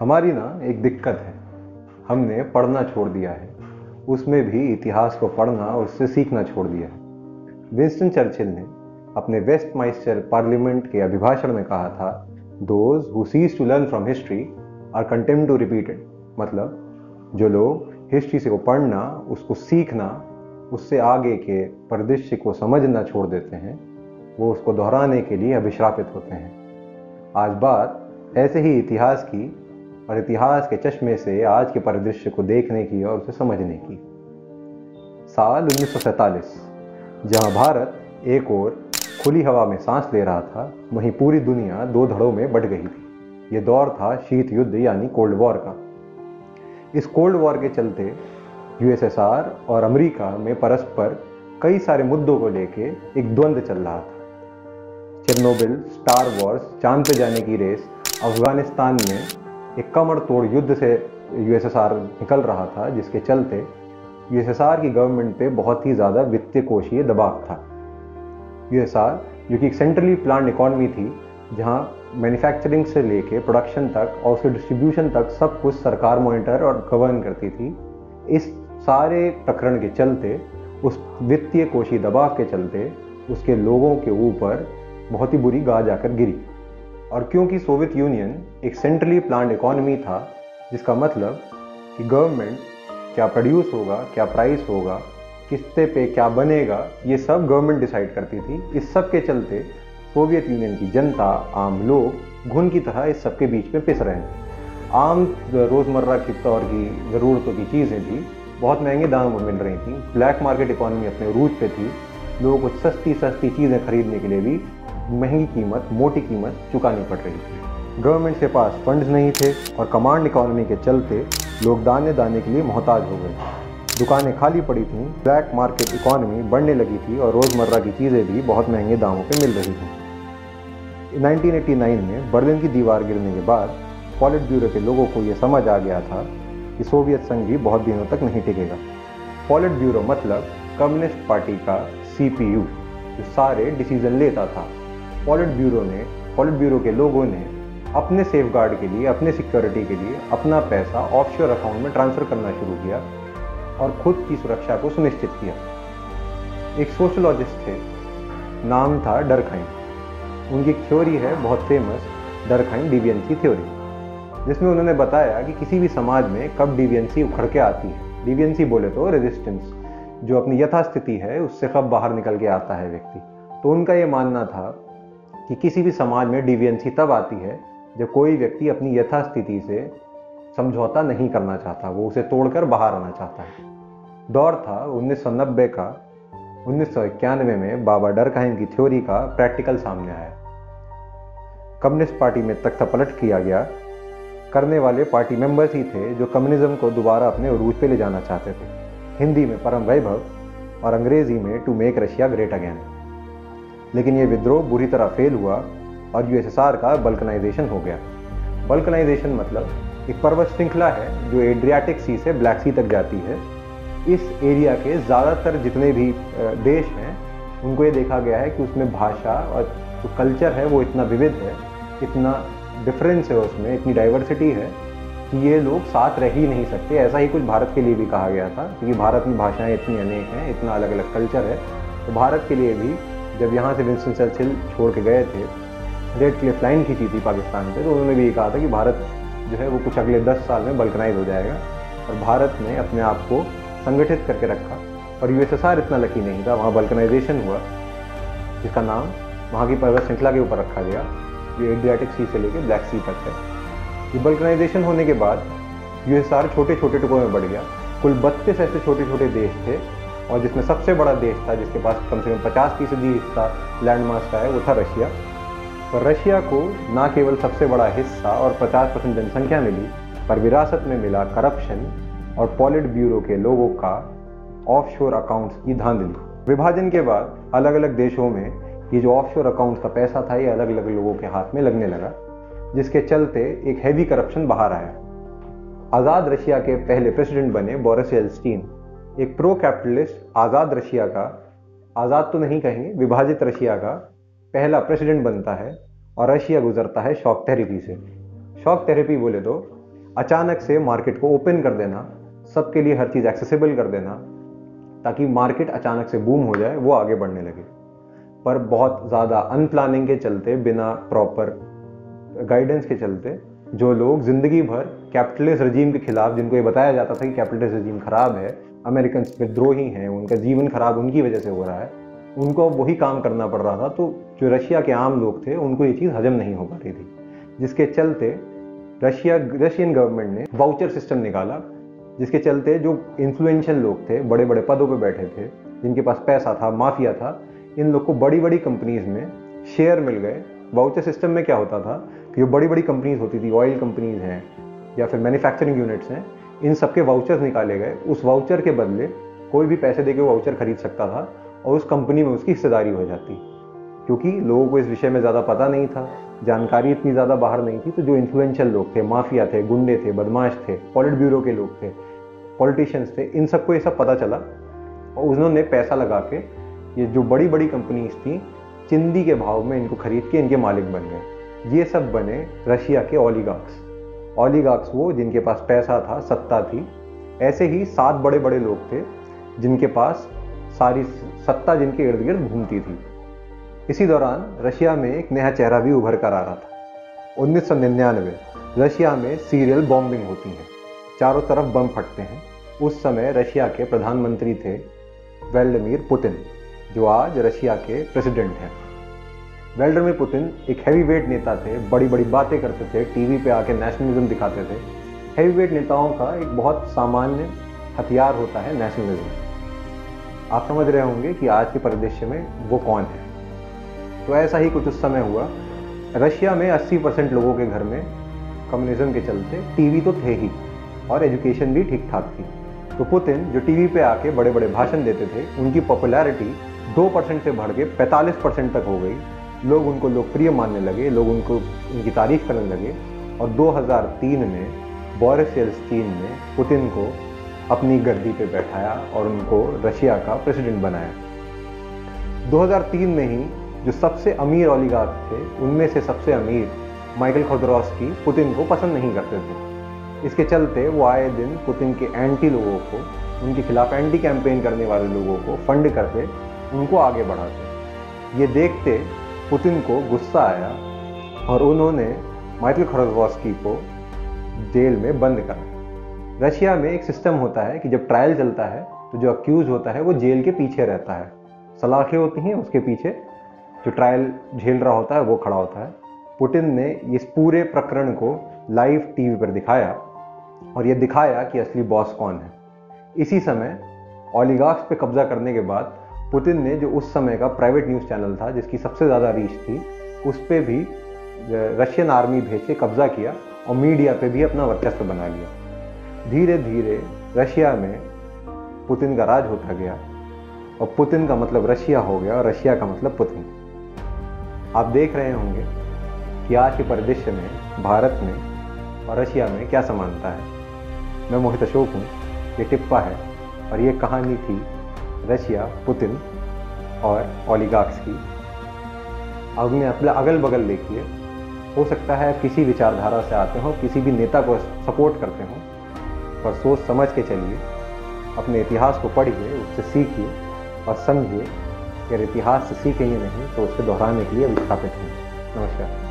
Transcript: हमारी ना एक दिक्कत है, हमने पढ़ना छोड़ दिया है, उसमें भी इतिहास को पढ़ना और उससे सीखना छोड़ दिया है। विंस्टन चर्चिल ने अपने वेस्टमिंस्टर पार्लियामेंट के अभिभाषण में कहा था, those who cease to learn from history are condemned to repeat it. मतलब जो लोग हिस्ट्री से वो पढ़ना, उसको सीखना, उससे आगे के परिदृश्य को समझना छोड़ देते हैं, वो उसको दोहराने के लिए अभिश्रापित होते हैं। आज बात ऐसे ही इतिहास की और इतिहास के चश्मे से आज के परिदृश्य को देखने की और उसे समझने की। साल 1947, जहां भारत एक ओर खुली हवा में सांस ले रहा था, वहीं पूरी दुनिया दो धड़ों में बट गई थी। ये दौर था शीत युद्ध यानी कोल्ड वॉर का। इस कोल्ड वॉर के चलते यूएसएसआर और अमेरिका में परस्पर कई सारे मुद्दों को लेके एक द्वंद्व चल रहा था। चेरनोबिल, स्टार वॉर्स, चांद पे जाने की रेस, अफगानिस्तान में एक कमर तोड़ युद्ध से यूएसएसआर निकल रहा था, जिसके चलते यूएसएसआर की गवर्नमेंट पे बहुत ही ज़्यादा वित्तीय कोषीय दबाव था। यूएसआर जो कि एक सेंट्रली प्लान्ड इकॉनमी थी, जहाँ मैन्युफैक्चरिंग से लेके प्रोडक्शन तक और उसके डिस्ट्रीब्यूशन तक सब कुछ सरकार मॉनिटर और गवर्न करती थी। इस सारे प्रकरण के चलते, उस वित्तीय कोषीय दबाव के चलते, उसके लोगों के ऊपर बहुत ही बुरी गाज आकर गिरी। और क्योंकि सोवियत यूनियन एक सेंट्रली प्लान्ड इकोनॉमी था, जिसका मतलब कि गवर्नमेंट क्या प्रोड्यूस होगा, क्या प्राइस होगा, किस्ते पे क्या बनेगा, ये सब गवर्नमेंट डिसाइड करती थी। इस सब के चलते सोवियत यूनियन की जनता, आम लोग घुन की तरह इस सब के बीच में पिस रहे हैं। आम रोज़मर्रा की तौर की ज़रूरतों की चीज़ें भी बहुत महंगे दाम पर मिल रही थी। ब्लैक मार्केट इकॉनमी अपने रूज पे थी। लोगों को सस्ती सस्ती चीज़ें खरीदने के लिए भी महंगी कीमत, मोटी कीमत चुकानी पड़ रही थी। गवर्नमेंट के पास फंड्स नहीं थे और कमांड इकॉनमी के चलते लोग दाने दाने के लिए मोहताज हो गए। दुकानें खाली पड़ी थीं, ब्लैक मार्केट इकॉनमी बढ़ने लगी थी और रोज़मर्रा की चीज़ें भी बहुत महंगे दामों पर मिल रही थीं। 1989 में बर्लिन की दीवार गिरने के बाद पॉलिट ब्यूरो के लोगों को ये समझ आ गया था कि सोवियत संघ भी बहुत दिनों तक नहीं टिकेगा। पॉलिट ब्यूरो मतलब कम्युनिस्ट पार्टी का सीपीयू, जो सारे डिसीजन लेता था। पॉलिट ब्यूरो के लोगों ने अपने सेफगार्ड के लिए, अपने सिक्योरिटी के लिए अपना पैसा ऑफशोर अकाउंट में ट्रांसफ़र करना शुरू किया और खुद की सुरक्षा को सुनिश्चित किया। एक सोशलॉजिस्ट थे, नाम था डरखाइन। उनकी थ्योरी है बहुत फेमस, डरखाइन डिवियंसी थ्योरी, जिसमें उन्होंने बताया कि किसी भी समाज में कब डिवियंसी उखड़ के आती है। डिवियंसी बोले तो रेजिस्टेंस, जो अपनी यथास्थिति है उससे कब बाहर निकल के आता है व्यक्ति। तो उनका ये मानना था कि किसी भी समाज में डिवियंसी तब आती है जब कोई व्यक्ति अपनी यथास्थिति से समझौता नहीं करना चाहता, वो उसे तोड़कर बाहर आना चाहता है। दौर था 1990 का। 1991 में बाबा डरखाइन की थ्योरी का प्रैक्टिकल सामने आया। कम्युनिस्ट पार्टी में तख्तापलट किया गया। करने वाले पार्टी मेंबर्स ही थे जो कम्युनिज्म को दोबारा अपने उरूज पे ले जाना चाहते थे। हिंदी में परम वैभव और अंग्रेजी में to make Russia great again. लेकिन ये विद्रोह बुरी तरह फेल हुआ और यूएसएसआर का बल्कनाइजेशन हो गया। बल्कनाइजेशन मतलब एक पर्वत श्रृंखला है जो एड्रियाटिक सी से ब्लैक सी तक जाती है। इस एरिया के ज़्यादातर जितने भी देश हैं, उनको ये देखा गया है कि उसमें भाषा और जो कल्चर है वो इतना विविध है, इतना डिफरेंस है, उसमें इतनी डाइवर्सिटी है कि ये लोग साथ रह ही नहीं सकते। ऐसा ही कुछ भारत के लिए भी कहा गया था, क्योंकि भारत में भाषाएं इतनी अनेक हैं, इतना अलग अलग कल्चर है। तो भारत के लिए भी जब यहाँ से विंस्टन चर्चिल छोड़ के गए थे, रेडक्लिफ लाइन खींची थी पाकिस्तान से, तो उन्होंने भी ये कहा था कि भारत जो है वो कुछ अगले 10 साल में बल्कनाइज हो जाएगा। और भारत ने अपने आप को संगठित करके रखा और यूएसएसआर इतना लकी नहीं था। वहाँ बल्कनाइजेशन हुआ, जिसका नाम वहाँ की पर्वत श्रृंखला के ऊपर रखा गया, एड्रियाटिक सी से लेकर ब्लैक सी तक है। ये बल्कनाइजेशन होने के बाद यूएसआर छोटे छोटे टुकड़ों में बढ़ गया। कुल 32 ऐसे छोटे छोटे देश थे, और जिसमें सबसे बड़ा देश था, जिसके पास कम से कम 50% हिस्सा लैंडमास का है, वो था रशिया। पर रशिया को ना केवल सबसे बड़ा हिस्सा और 50% जनसंख्या मिली, पर विरासत में मिला करप्शन और पॉलिट ब्यूरो के लोगों का ऑफशोर अकाउंट्स की धांधली। विभाजन के बाद अलग अलग देशों में ये जो ऑफशोर अकाउंट्स का पैसा था, ये अलग अलग लोगों के हाथ में लगने लगा, जिसके चलते एक हैवी करप्शन बाहर आया। आज़ाद रशिया के पहले प्रेसिडेंट बने बोरिस येल्त्सिन, एक प्रो कैपिटलिस्ट आज़ाद रशिया का, आज़ाद तो नहीं कहेंगे, विभाजित रशिया का पहला प्रेसिडेंट बनता है। और रशिया गुजरता है शॉक थेरेपी से। शॉक थेरेपी बोले तो अचानक से मार्केट को ओपन कर देना, सबके लिए हर चीज़ एक्सेसिबल कर देना, ताकि मार्केट अचानक से बूम हो जाए, वो आगे बढ़ने लगे। पर बहुत ज़्यादा अनप्लानिंग के चलते, बिना प्रॉपर गाइडेंस के चलते, जो लोग ज़िंदगी भर कैपिटलिस्ट रजीम के खिलाफ, जिनको ये बताया जाता था कि कैपिटलिस्ट रजीम ख़राब है, अमेरिकन विद्रोही हैं, उनका जीवन ख़राब उनकी वजह से हो रहा है, उनको वही काम करना पड़ रहा था। तो जो रशिया के आम लोग थे उनको ये चीज़ हजम नहीं हो पा रही थी, जिसके चलते रशियन गवर्नमेंट ने वाउचर सिस्टम निकाला, जिसके चलते जो इन्फ्लुएंशियल लोग थे, बड़े बड़े पदों पे बैठे थे, जिनके पास पैसा था, माफिया था, इन लोग को बड़ी बड़ी कंपनीज में शेयर मिल गए। वाउचर सिस्टम में क्या होता था कि जो बड़ी बड़ी कंपनीज होती थी, ऑयल कंपनीज हैं या फिर मैन्युफैक्चरिंग यूनिट्स हैं, इन सब के वाउचर्स निकाले गए। उस वाउचर के बदले कोई भी पैसे दे के वाउचर खरीद सकता था और उस कंपनी में उसकी हिस्सेदारी हो जाती। क्योंकि लोगों को इस विषय में ज़्यादा पता नहीं था, जानकारी इतनी ज़्यादा बाहर नहीं थी, तो जो इन्फ्लुएंशियल लोग थे, माफिया थे, गुंडे थे, बदमाश थे, पोलिटब्यूरो के लोग थे, पॉलिटिशियंस थे, इन सबको ये सब पता चला और उन्होंने पैसा लगा के ये जो बड़ी बड़ी कंपनीज थी, चिंदी के भाव में इनको खरीद के इनके मालिक बन गए। ये सब बने रशिया के ऑलिगार्क्स। ऑलिगार्क्स वो जिनके पास पैसा था, सत्ता थी। ऐसे ही 7 बड़े बड़े लोग थे जिनके पास सारी सत्ता, जिनके इर्द गिर्द घूमती थी। इसी दौरान रशिया में एक नया चेहरा भी उभर कर आ रहा था। 1999 रशिया में सीरियल बॉम्बिंग होती है, चारों तरफ बम फटते हैं। उस समय रशिया के प्रधानमंत्री थे व्लादिमीर पुतिन, जो आज रशिया के प्रेसिडेंट हैं। व्लादिमीर पुतिन एक हैवीवेट नेता थे, बड़ी बड़ी बातें करते थे, टीवी पे आके नेशनलिज्म दिखाते थे। हैवीवेट नेताओं का एक बहुत सामान्य हथियार होता है नेशनलिज्म। आप समझ रहे होंगे कि आज के परिदृश्य में वो कौन है। तो ऐसा ही कुछ उस समय हुआ। रशिया में 80% लोगों के घर में कम्युनिज्म के चलते टीवी तो थे ही और एजुकेशन भी ठीक ठाक थी। तो पुतिन जो टीवी पे आके बड़े बड़े भाषण देते थे, उनकी पॉपुलैरिटी 2% से बढ़ के 45% तक हो गई। लोग उनको लोकप्रिय मानने लगे, लोग उनको उनकी तारीफ करने लगे। और 2003 में बोरिस येल्त्सिन ने पुतिन को अपनी गद्दी पे बैठाया और उनको रशिया का प्रेसिडेंट बनाया। 2003 में ही जो सबसे अमीर ऑलिगार्क थे, उनमें से सबसे अमीर माइकल खोदोरोव्स्की पुतिन को पसंद नहीं करते थे। इसके चलते वो आए दिन पुतिन के एंटी लोगों को, उनके खिलाफ एंटी कैंपेन करने वाले लोगों को फंड करते, उनको आगे बढ़ाते। ये देखते पुतिन को गुस्सा आया और उन्होंने माइकल खोदोरोव्स्की को जेल में बंद कर दिया। रशिया में एक सिस्टम होता है कि जब ट्रायल चलता है तो जो अक्यूज होता है वो जेल के पीछे रहता है, सलाखें होती हैं, उसके पीछे जो ट्रायल झेल रहा होता है वो खड़ा होता है। पुतिन ने इस पूरे प्रकरण को लाइव टीवी पर दिखाया और ये दिखाया कि असली बॉस कौन है। इसी समय ऑलिगार्क्स पे कब्जा करने के बाद पुतिन ने जो उस समय का प्राइवेट न्यूज़ चैनल था, जिसकी सबसे ज़्यादा रीच थी, उस पर भी रशियन आर्मी भेज के कब्जा किया और मीडिया पे भी अपना वर्चस्व बना लिया। धीरे धीरे रशिया में पुतिन का राज होता गया और पुतिन का मतलब रशिया हो गया और रशिया का मतलब पुतिन। आप देख रहे होंगे कि आज के परिदृश्य में भारत में और रशिया में क्या समानता है। मैं मोहित अशोक हूँ, ये टिप्पा है और ये कहानी थी रशिया, पुतिन और ऑलिगार्क्स की। आपने अपना अगल बगल देखिए, हो सकता है किसी विचारधारा से आते हो, किसी भी नेता को सपोर्ट करते हो, पर सोच समझ के चलिए, अपने इतिहास को पढ़िए, उससे सीखिए और समझिए। अगर इतिहास से सीखेंगे नहीं तो उससे दोहराने के लिए विस्थापित होंगे। नमस्कार।